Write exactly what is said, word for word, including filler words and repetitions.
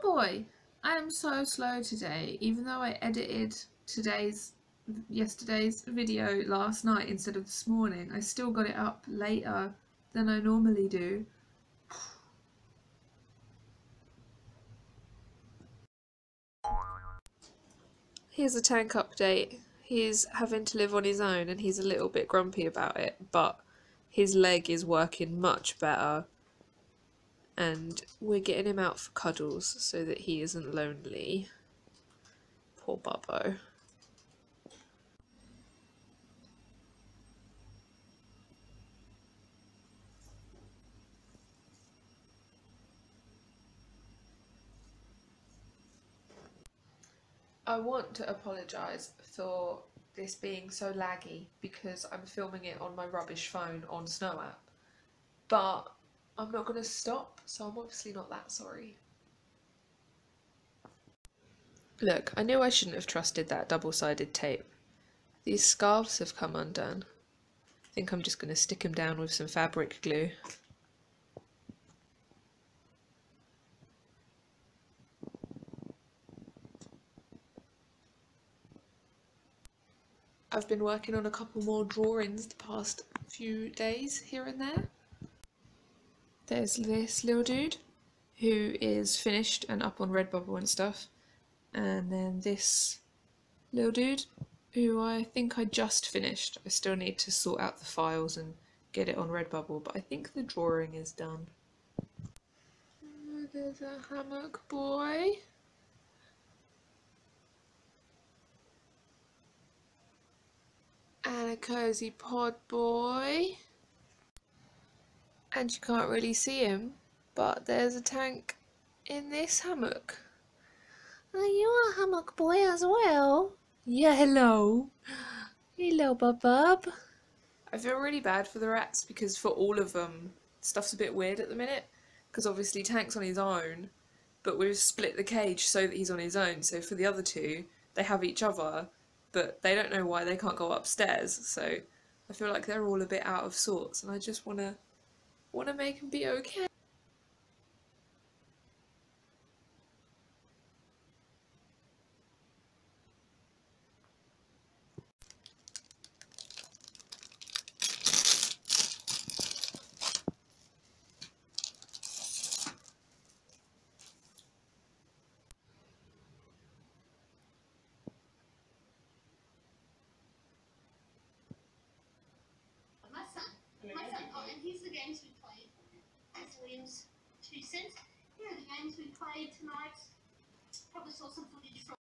Oh boy, I am so slow today, even though I edited today's yesterday's video last night instead of this morning. I still got it up later than I normally do. Here's a tank update. He's having to live on his own and he's a little bit grumpy about it, but his leg is working much better and we're getting him out for cuddles so that he isn't lonely. Poor Bubbo. I want to apologise for this being so laggy because I'm filming it on my rubbish phone on Snow App, but I'm not going to stop, so I'm obviously not that sorry. Look, I knew I shouldn't have trusted that double-sided tape. These scarves have come undone. I think I'm just going to stick them down with some fabric glue. I've been working on a couple more drawings the past few days here and there. There's this little dude who is finished and up on Redbubble and stuff. And then this little dude who I think I just finished. I still need to sort out the files and get it on Redbubble, but I think the drawing is done. Oh, there's a hammock boy. And a cozy pod boy, and you can't really see him, but there's a tank in this hammock. Are you a hammock boy as well? Yeah, hello. Hello, Bub-Bub. I feel really bad for the rats because for all of them, stuff's a bit weird at the minute, because obviously Tank's on his own, but we've split the cage so that he's on his own, so for the other two, they have each other. But they don't know why they can't go upstairs, so I feel like they're all a bit out of sorts, and I just wanna wanna make them be okay. Two cents. Here are the games we played tonight. Probably saw some footage from